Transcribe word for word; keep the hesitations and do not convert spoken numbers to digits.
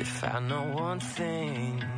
if I know one thing.